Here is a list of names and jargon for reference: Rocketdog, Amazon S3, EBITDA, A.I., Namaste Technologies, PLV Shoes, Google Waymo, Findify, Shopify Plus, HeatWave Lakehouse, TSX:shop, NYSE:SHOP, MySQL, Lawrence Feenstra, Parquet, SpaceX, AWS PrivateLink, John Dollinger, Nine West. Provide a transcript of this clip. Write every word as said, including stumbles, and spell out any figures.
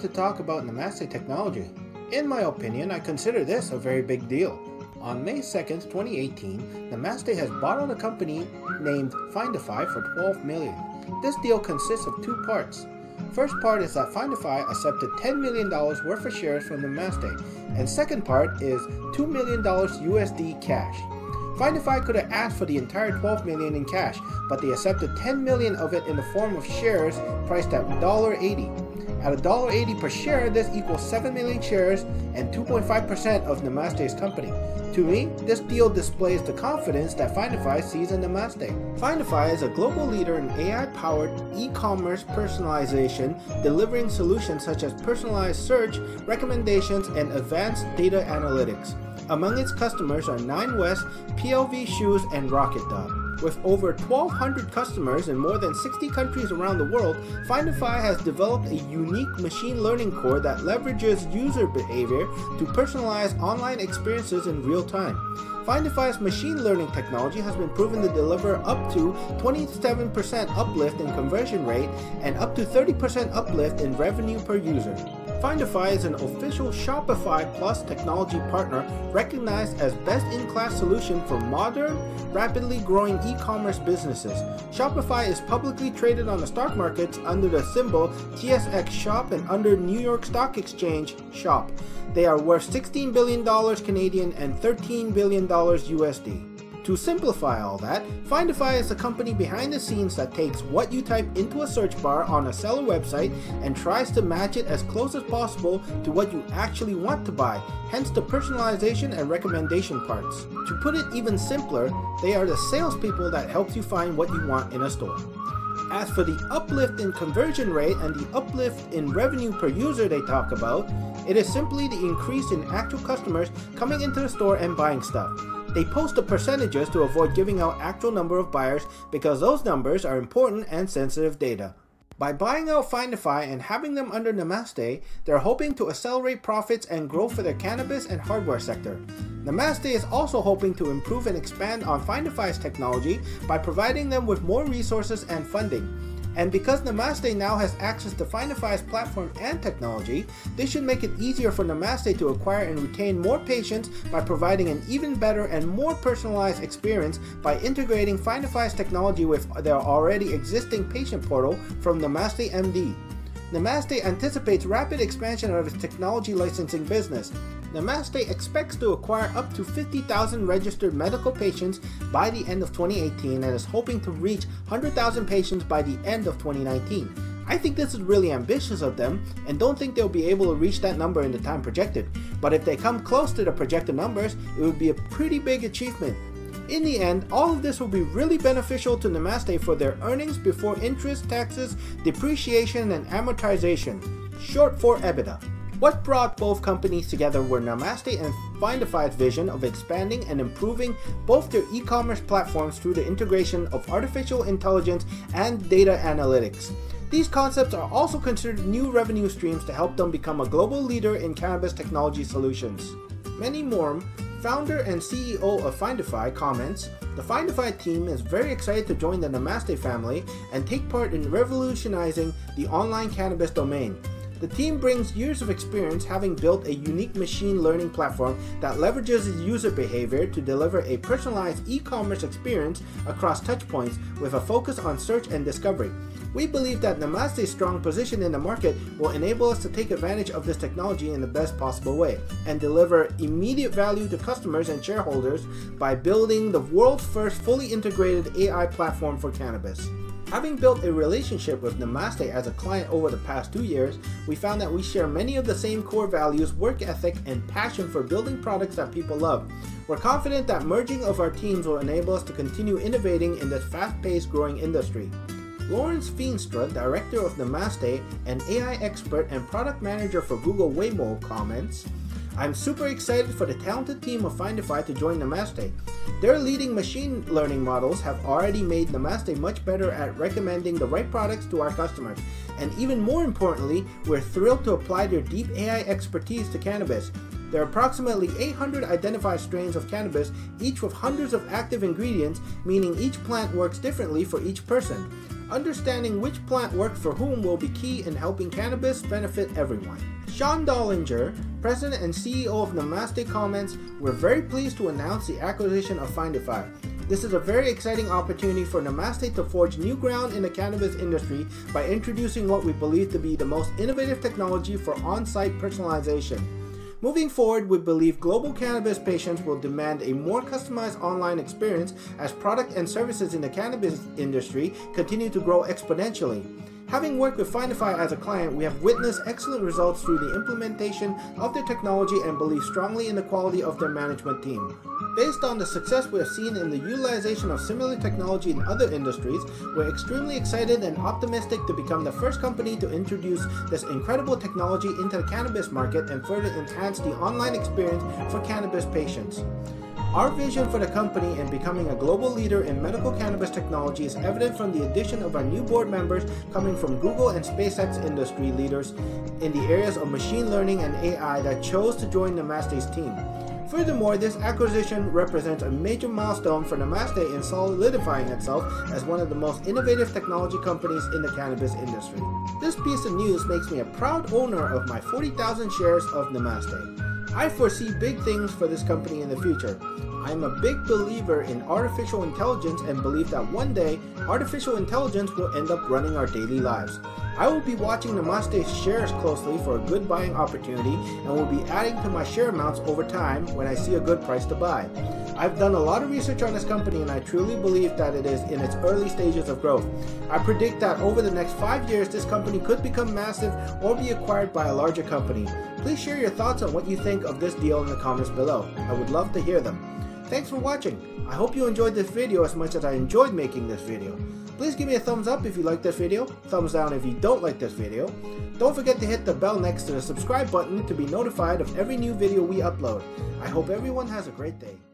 to talk about Namaste technology. In my opinion, I consider this a very big deal. On May second, twenty eighteen, Namaste has bought out a company named Findify for twelve million dollars. This deal consists of two parts. First part is that Findify accepted ten million dollars worth of shares from Namaste, and second part is two million U S D cash. Findify could have asked for the entire twelve million dollars in cash, but they accepted ten million dollars of it in the form of shares priced at one dollar eighty. At one dollar eighty per share, this equals seven million shares and two point five percent of Namaste's company. To me, this deal displays the confidence that Findify sees in Namaste. Findify is a global leader in A I-powered e-commerce personalization, delivering solutions such as personalized search, recommendations, and advanced data analytics. Among its customers are Nine West, P L V Shoes, and Rocketdog. With over twelve hundred customers in more than sixty countries around the world, Findify has developed a unique machine learning core that leverages user behavior to personalize online experiences in real time. Findify's machine learning technology has been proven to deliver up to twenty-seven percent uplift in conversion rate and up to thirty percent uplift in revenue per user. Findify is an official Shopify Plus technology partner recognized as best-in-class solution for modern, rapidly growing e-commerce businesses. Shopify is publicly traded on the stock markets under the symbol T S X shop and under New York Stock Exchange shop. They are worth sixteen billion dollars Canadian and thirteen billion dollars U S D. To simplify all that, Findify is a company behind the scenes that takes what you type into a search bar on a seller website and tries to match it as close as possible to what you actually want to buy, hence the personalization and recommendation parts. To put it even simpler, they are the salespeople that helps you find what you want in a store. As for the uplift in conversion rate and the uplift in revenue per user they talk about, it is simply the increase in actual customers coming into the store and buying stuff. They post the percentages to avoid giving out actual number of buyers because those numbers are important and sensitive data. By buying out Findify and having them under Namaste, they're hoping to accelerate profits and growth for their cannabis and hardware sector. Namaste is also hoping to improve and expand on Findify's technology by providing them with more resources and funding. And because Namaste now has access to Findify's platform and technology, this should make it easier for Namaste to acquire and retain more patients by providing an even better and more personalized experience by integrating Findify's technology with their already existing patient portal from Namaste M D. Namaste anticipates rapid expansion of its technology licensing business. Namaste expects to acquire up to fifty thousand registered medical patients by the end of twenty eighteen and is hoping to reach one hundred thousand patients by the end of twenty nineteen. I think this is really ambitious of them and don't think they'll be able to reach that number in the time projected, but if they come close to the projected numbers, it would be a pretty big achievement. In the end, all of this will be really beneficial to Namaste for their earnings before interest, taxes, depreciation, and amortization, short for EBITDA. What brought both companies together were Namaste and Findify's vision of expanding and improving both their e-commerce platforms through the integration of artificial intelligence and data analytics. These concepts are also considered new revenue streams to help them become a global leader in cannabis technology solutions. Many more. Founder and C E O of Findify comments, "The Findify team is very excited to join the Namaste family and take part in revolutionizing the online cannabis domain. The team brings years of experience having built a unique machine learning platform that leverages user behavior to deliver a personalized e-commerce experience across touchpoints with a focus on search and discovery. We believe that Namaste's strong position in the market will enable us to take advantage of this technology in the best possible way and deliver immediate value to customers and shareholders by building the world's first fully integrated A I platform for cannabis. Having built a relationship with Namaste as a client over the past two years, we found that we share many of the same core values, work ethic, and passion for building products that people love. We're confident that merging of our teams will enable us to continue innovating in this fast-paced growing industry." Lawrence Feenstra, director of Namaste, an A I expert and product manager for Google Waymo, comments, "I'm super excited for the talented team of Findify to join Namaste. Their leading machine learning models have already made Namaste much better at recommending the right products to our customers. And even more importantly, we're thrilled to apply their deep A I expertise to cannabis. There are approximately eight hundred identified strains of cannabis, each with hundreds of active ingredients, meaning each plant works differently for each person. Understanding which plant worked for whom will be key in helping cannabis benefit everyone. John Dollinger, president and C E O of Namaste, comments, "We're very pleased to announce the acquisition of Findify. This is a very exciting opportunity for Namaste to forge new ground in the cannabis industry by introducing what we believe to be the most innovative technology for on-site personalization. Moving forward, we believe global cannabis patients will demand a more customized online experience as product and services in the cannabis industry continue to grow exponentially. Having worked with Findify as a client, we have witnessed excellent results through the implementation of their technology and believe strongly in the quality of their management team. Based on the success we have seen in the utilization of similar technology in other industries, we're extremely excited and optimistic to become the first company to introduce this incredible technology into the cannabis market and further enhance the online experience for cannabis patients. Our vision for the company in becoming a global leader in medical cannabis technology is evident from the addition of our new board members coming from Google and SpaceX industry leaders in the areas of machine learning and A I that chose to join Namaste's team. Furthermore, this acquisition represents a major milestone for Namaste in solidifying itself as one of the most innovative technology companies in the cannabis industry. This piece of news makes me a proud owner of my forty thousand shares of Namaste. I foresee big things for this company in the future. I am a big believer in artificial intelligence and believe that one day, artificial intelligence will end up running our daily lives. I will be watching Namaste's shares closely for a good buying opportunity and will be adding to my share amounts over time when I see a good price to buy. I've done a lot of research on this company and I truly believe that it is in its early stages of growth. I predict that over the next five years, this company could become massive or be acquired by a larger company. Please share your thoughts on what you think of this deal in the comments below. I would love to hear them. Thanks for watching. I hope you enjoyed this video as much as I enjoyed making this video. Please give me a thumbs up if you like this video, thumbs down if you don't like this video. Don't forget to hit the bell next to the subscribe button to be notified of every new video we upload. I hope everyone has a great day.